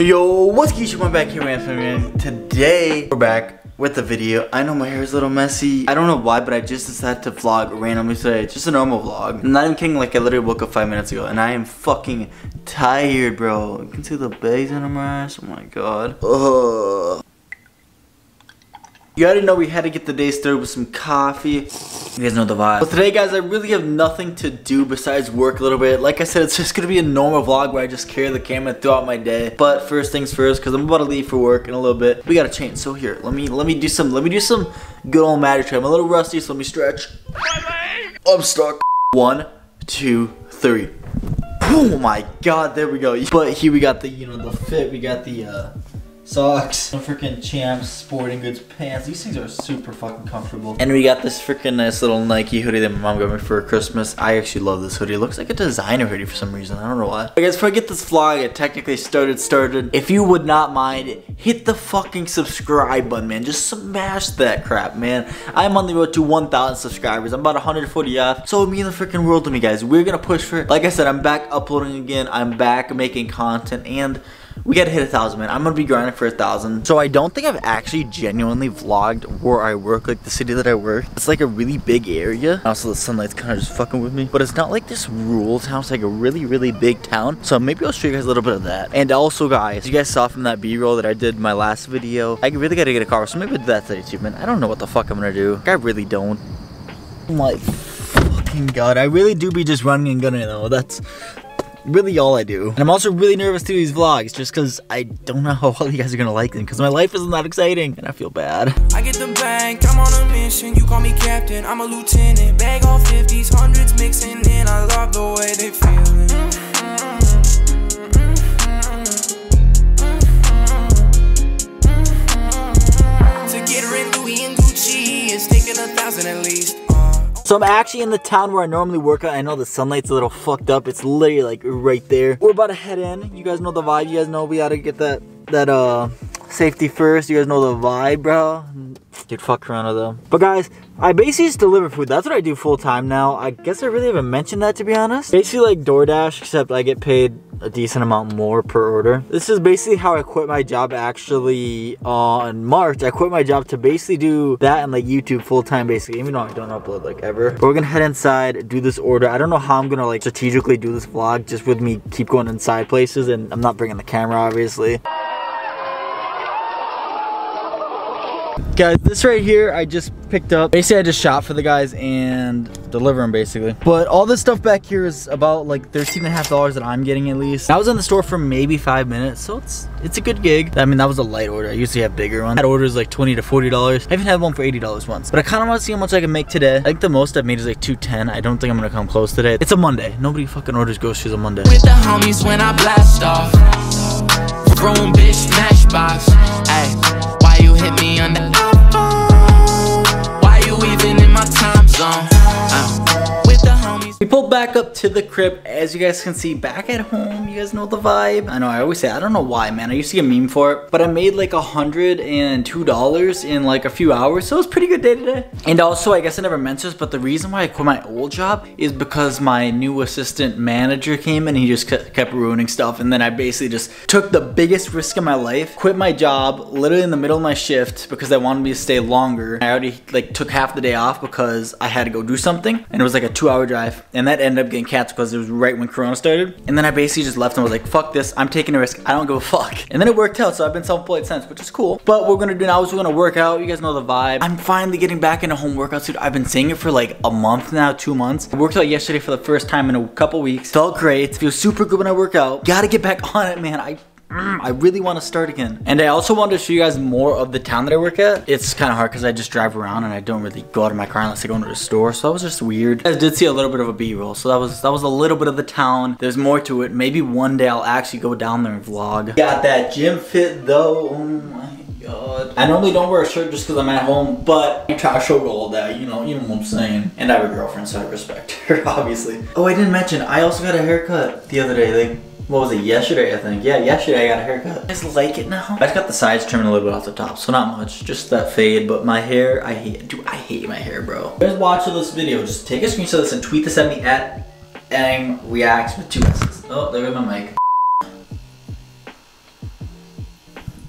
Yo, what's good, YouTube? I'm back here, man. Today, we're back with the video. I know my hair is a little messy. I don't know why, but I just decided to vlog randomly today. It's just a normal vlog. I'm not even kidding, like I literally woke up 5 minutes ago and I am fucking tired, bro. You can see the bags in my ass. Oh my god. Ugh. You already know we had to get the day started with some coffee. You guys know the vibe. But today, guys, I really have nothing to do besides work a little bit. Like I said, it's just gonna be a normal vlog where I just carry the camera throughout my day. But first things first, because I'm about to leave for work in a little bit. We gotta change. So here, let me do some good old magic trick. I'm a little rusty, so let me stretch. I'm stuck. 1, 2, 3. Oh my god, there we go. But here we got the, you know, the fit. We got the socks, freaking Champs Sporting Goods pants. These things are super fucking comfortable. And we got this freaking nice little Nike hoodie that my mom got me for Christmas. I actually love this hoodie. It looks like a designer hoodie for some reason. I don't know why. But guys, before I get this vlog, it technically started. If you would not mind, hit the fucking subscribe button, man. Just smash that crap, man. I'm on the road to 1,000 subscribers. I'm about 140 off. So it'd mean the freaking world to me, guys. We're gonna push for it. Like I said, I'm back uploading again. I'm back making content and we gotta hit 1,000, man. I'm gonna be grinding for 1,000. So I don't think I've actually genuinely vlogged where I work, like the city that I work. It's like a really big area. Also, the sunlight's kind of just fucking with me. But it's not like this rural town. It's like a really, really big town. So maybe I'll show you guys a little bit of that. And also, guys, you guys saw from that B-roll that I did in my last video, I really gotta get a car. So maybe I'll do that today too, man. I don't know what the fuck I'm gonna do. Like, I really don't. I'm like, fucking god. I really do be just running and gunning though. That's really all I do. And I'm also really nervous to do these vlogs just because I don't know how all you guys are gonna like them because my life is not exciting and I feel bad. I get the bank, I'm on a mission. You call me captain, I'm a lieutenant. Bag all 50s, 100s mixing in. I love the way they feeling. To get her in Louis and Gucci is taking 1,000 at least. So I'm actually in the town where I normally work at. I know the sunlight's a little fucked up. It's literally like right there. We're about to head in. You guys know the vibe. You guys know we gotta get that safety first. You guys know the vibe, bro. Dude, fuck Corona though. But guys, I basically just deliver food. That's what I do full time now. I guess I really haven't mentioned that, to be honest. Basically like DoorDash, except I get paid a decent amount more per order. This is basically how I quit my job actually in March. I quit my job to basically do that and like YouTube full time basically, even though I don't upload like ever. But we're gonna head inside, do this order. I don't know how I'm gonna like strategically do this vlog just with me keep going inside places and I'm not bringing the camera obviously. Guys, this right here I just picked up. Basically I just shop for the guys and deliver them basically. But all this stuff back here is about like $13.50 that I'm getting at least. I was in the store for maybe 5 minutes, so it's a good gig. I mean, that was a light order. I usually have bigger ones. That order is like $20 to $40. I even had one for $80 once. But I kind of want to see how much I can make today. I think the most I've made is like $2.10. I don't think I'm going to come close today. It's a Monday. Nobody fucking orders groceries on Monday. With the homies when I blast off. Grown bitch matchbox. Ay, why you hit me on the iPhone? Why you even in my time zone? We pulled back up to the crib. As you guys can see, back at home, you guys know the vibe. I know, I always say, I don't know why, man. I used to get a meme for it, but I made like $102 in like a few hours, so it was a pretty good day today. And also, I guess I never mentioned this, but the reason why I quit my old job is because my new assistant manager came and he just kept ruining stuff, and then I basically just took the biggest risk of my life, quit my job literally in the middle of my shift because I wanted me to stay longer. I already like took half the day off because I had to go do something, and it was like a 2-hour drive. And that ended up getting canceled because it was right when Corona started. And then I basically just left and was like, fuck this, I'm taking a risk, I don't give a fuck. And then it worked out, so I've been self-employed since, which is cool. But what we're gonna do now is we're gonna work out. You guys know the vibe. I'm finally getting back into home workouts, dude. I've been saying it for like a month now, 2 months. I worked out yesterday for the first time in a couple weeks. Felt great, feels super good when I work out. Gotta get back on it, man. I really want to start again. And I also wanted to show you guys more of the town that I work at. It's kind of hard because I just drive around and I don't really go out of my car unless I go into the store. So that was just weird. I did see a little bit of a B-roll. So that was a little bit of the town. There's more to it. Maybe one day I'll actually go down there and vlog. Got that gym fit though. Oh my god. I normally don't wear a shirt just because I'm at home, but I try to show all that, you know what I'm saying. And I have a girlfriend, so I respect her, obviously. Oh, I didn't mention, I also got a haircut the other day. Like, what was it, yesterday I think? Yeah, yesterday I got a haircut. You guys like it now? I just got the sides trimmed a little bit off the top, so not much. Just that fade, but my hair, I hate it. Dude, I hate my hair, bro. If you guys watch this video, just take a screenshot of this and tweet this at me at imReactss with 2 S's. Oh, there goes my mic.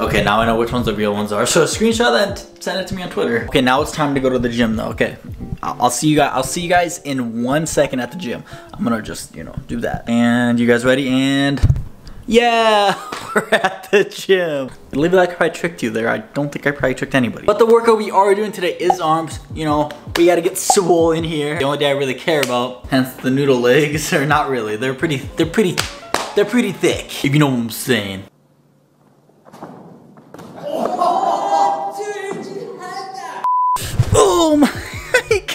Okay, now I know which ones the real ones are. So screenshot that and send it to me on Twitter. Okay, now it's time to go to the gym though. Okay, I'll see you guys in 1 second at the gym. I'm gonna just, you know, do that. And you guys ready? And yeah, we're at the gym. I believe I probably tricked you there. I don't think I probably tricked anybody. But the workout we are doing today is arms. You know, we gotta get swole in here. The only day I really care about, hence the noodle legs, or not really. They're pretty thick, if you know what I'm saying. Oh, dude, you had that. Oh my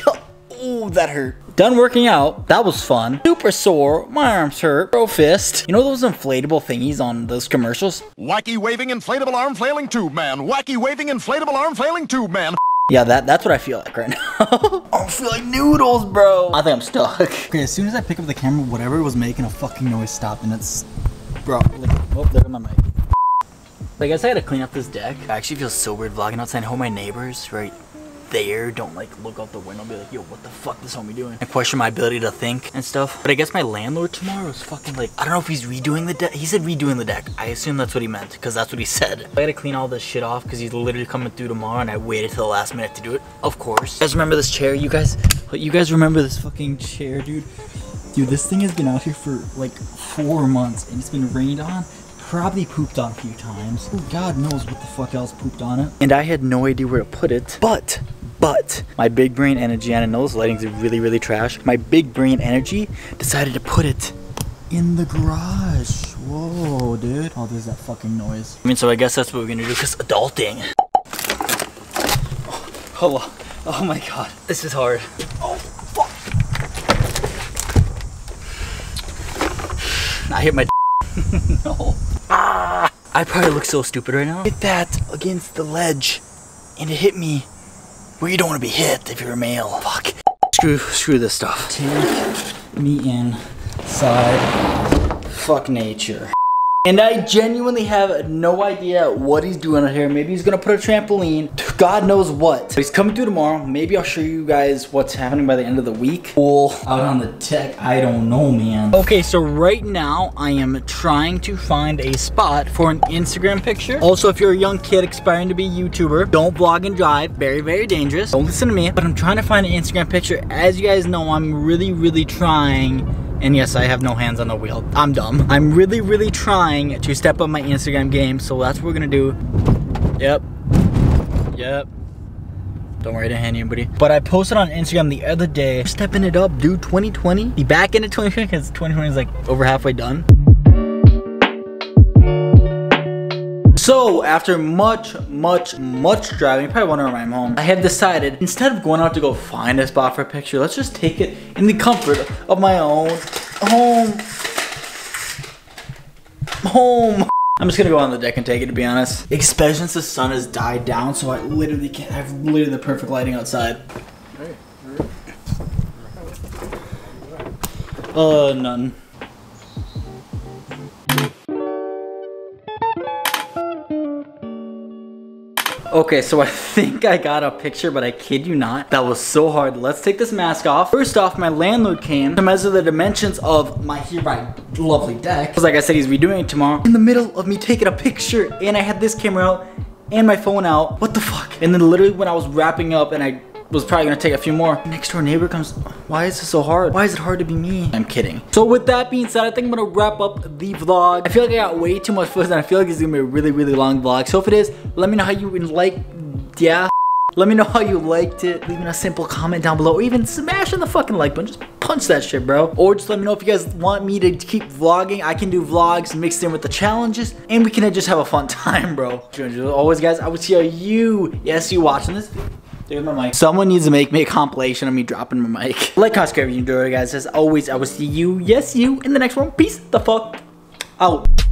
God. Oh, that hurt. Done working out, that was fun. Super sore, my arms hurt, bro fist. You know those inflatable thingies on those commercials? Wacky waving inflatable arm flailing tube man. Wacky waving inflatable arm flailing tube man. Yeah, that's what I feel like right now. I feel like noodles, bro. I think I'm stuck. Okay, as soon as I pick up the camera, whatever was making a fucking noise stopped, and it's, bro, like, oh, there goes my mic. But I guess I gotta clean up this deck. I actually feel so weird vlogging outside. How my neighbors, right? There, don't like look out the window and be like, yo, what the fuck is this homie doing? I question my ability to think and stuff. But I guess my landlord tomorrow is fucking like, I don't know if he's redoing the deck. He said redoing the deck. I assume that's what he meant because that's what he said. I gotta clean all this shit off because he's literally coming through tomorrow and I waited till the last minute to do it. Of course. You guys remember this chair? You guys remember this fucking chair, dude? Dude, this thing has been out here for like 4 months and it's been rained on. Probably pooped on a few times. Ooh, God knows what the fuck else pooped on it. And I had no idea where to put it, but my big brain energy, and I know this lighting's really, really trash. My big brain energy decided to put it in the garage. Whoa, dude. Oh, there's that fucking noise. I mean, so I guess that's what we're gonna do, because adulting. Hello. Oh, oh my God. This is hard. Oh, fuck. I hit my d no. Ah, I probably look so stupid right now. Hit that against the ledge, and it hit me. Well, you don't want to be hit if you're a male. Fuck. Screw this stuff. Take me inside. Fuck nature. And I genuinely have no idea what he's doing out here. Maybe he's gonna put a trampoline. God knows what. But he's coming through tomorrow. Maybe I'll show you guys what's happening by the end of the week. Pool out on the deck. I don't know, man. Okay, so right now I am trying to find a spot for an Instagram picture. Also, if you're a young kid aspiring to be a YouTuber, don't vlog and drive. Very, very dangerous. Don't listen to me. But I'm trying to find an Instagram picture. As you guys know, I'm really, really trying. And yes, I have no hands on the wheel. I'm dumb. I'm really, really trying to step up my Instagram game. So that's what we're gonna do. Yep. Yep. Don't worry, I didn't hand anybody. But I posted on Instagram the other day, stepping it up, dude, 2020. The back end of 2020, because 2020 is like over halfway done. So after much driving, you probably wonder why I'm home, I have decided instead of going out to go find a spot for a picture, let's just take it in the comfort of my own home. I'm just gonna go on the deck and take it, to be honest. Especially since the sun has died down, so I literally can't have literally the perfect lighting outside. None. Okay, so I think I got a picture, but I kid you not. That was so hard. Let's take this mask off. First off, my landlord came to measure the dimensions of my hereby lovely deck. Because like I said, he's redoing it tomorrow. In the middle of me taking a picture, and I had this camera out and my phone out. What the fuck? And then literally when I was wrapping up and I was probably gonna take a few more, next door neighbor comes, why is this so hard? Why is it hard to be me? I'm kidding. So with that being said, I think I'm gonna wrap up the vlog. I feel like I got way too much footage and I feel like it's gonna be a really, really long vlog. So if it is, let me know how you liked it. Leaving a simple comment down below or even smashing the fucking like button. Just punch that shit, bro. Or just let me know if you guys want me to keep vlogging. I can do vlogs mixed in with the challenges and we can just have a fun time, bro. As always, guys, I will see you, yes, you watching this video. There's my mic. Someone needs to make me a compilation of me dropping my mic. Like, comment, subscribe if you enjoyed it, guys. As always, I will see you, yes, you, in the next one. Peace the fuck out.